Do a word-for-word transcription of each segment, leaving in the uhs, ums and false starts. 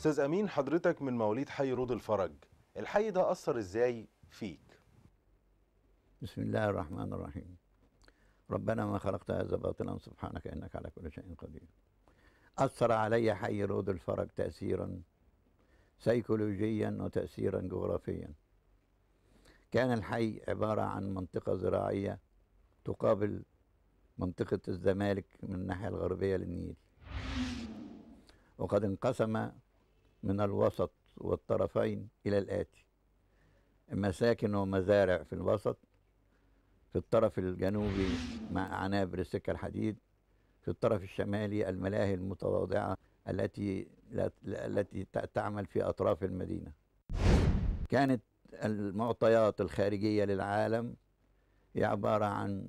استاذ امين، حضرتك من مواليد حي روض الفرج، الحي ده اثر ازاي فيك؟ بسم الله الرحمن الرحيم. ربنا ما خلقت هذا باطلا سبحانك انك على كل شيء قدير. اثر علي حي روض الفرج تاثيرا سيكولوجيا وتاثيرا جغرافيا. كان الحي عباره عن منطقه زراعيه تقابل منطقه الزمالك من الناحيه الغربيه للنيل، وقد انقسم من الوسط والطرفين إلى الآتي: مساكن ومزارع في الوسط، في الطرف الجنوبي مع عنابر السكة الحديد، في الطرف الشمالي الملاهي المتواضعة التي التي تعمل في أطراف المدينة. كانت المعطيات الخارجية للعالم هي عبارة عن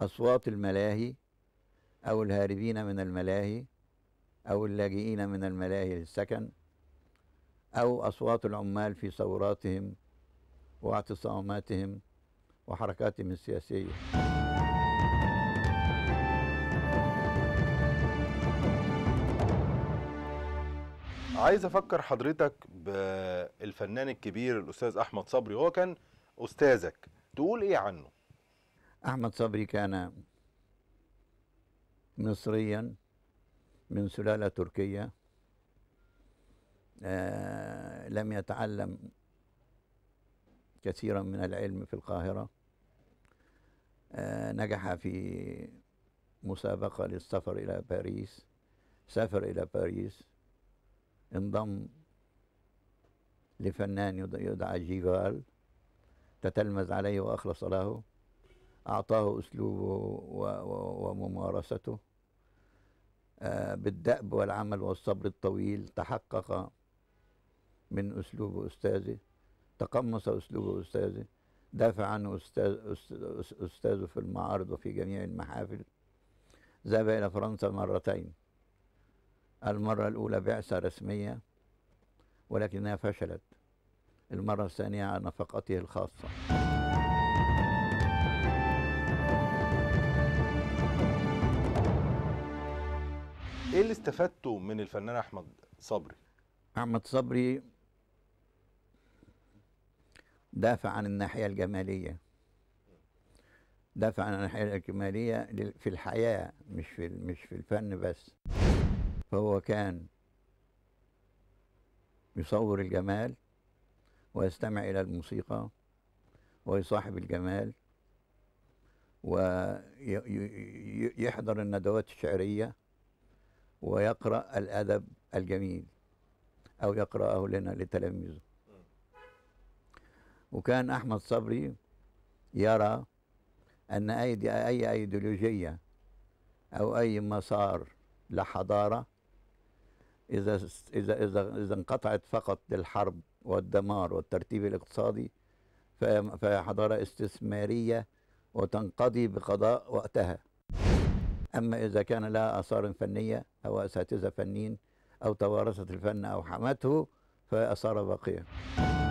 أصوات الملاهي أو الهاربين من الملاهي أو اللاجئين من الملاهي للسكن، أو أصوات العمال في ثوراتهم واعتصاماتهم وحركاتهم السياسية. عايز أفكر حضرتك بالفنان الكبير الأستاذ أحمد صبري، هو كان أستاذك، تقول إيه عنه؟ أحمد صبري كان مصرياً من سلالة تركية، آه لم يتعلم كثيرا من العلم في القاهرة، آه نجح في مسابقة للسفر إلى باريس، سافر إلى باريس، انضم لفنان يدعى جيفال، تتلمذ عليه وأخلص له، أعطاه أسلوبه وممارسته، بالدأب والعمل والصبر الطويل تحقق من أسلوب أستاذه، تقمص أسلوب أستاذه، دافع عنه أستاذ أستاذه في المعارض وفي جميع المحافل. ذهب إلى فرنسا مرتين، المرة الأولى بعثة رسمية ولكنها فشلت، المرة الثانية على نفقته الخاصة. ايه اللي استفدته من الفنان احمد صبري؟ احمد صبري دافع عن الناحيه الجماليه، دافع عن الناحيه الجماليه في الحياه، مش في مش في الفن بس. فهو كان يصور الجمال ويستمع الى الموسيقى ويصاحب الجمال ويحضر الندوات الشعريه ويقرأ الأدب الجميل أو يقرأه لنا لتلاميذه. وكان أحمد صبري يرى أن أي أي أيديولوجية أو أي مسار لحضارة إذا إذا إذا إذا انقطعت فقط للحرب والدمار والترتيب الاقتصادي فهي حضارة استثمارية وتنقضي بقضاء وقتها. أما إذا كان لها آثار فنية أو أساتذة فنيين أو توارثت الفن أو حمته فهي آثار باقية.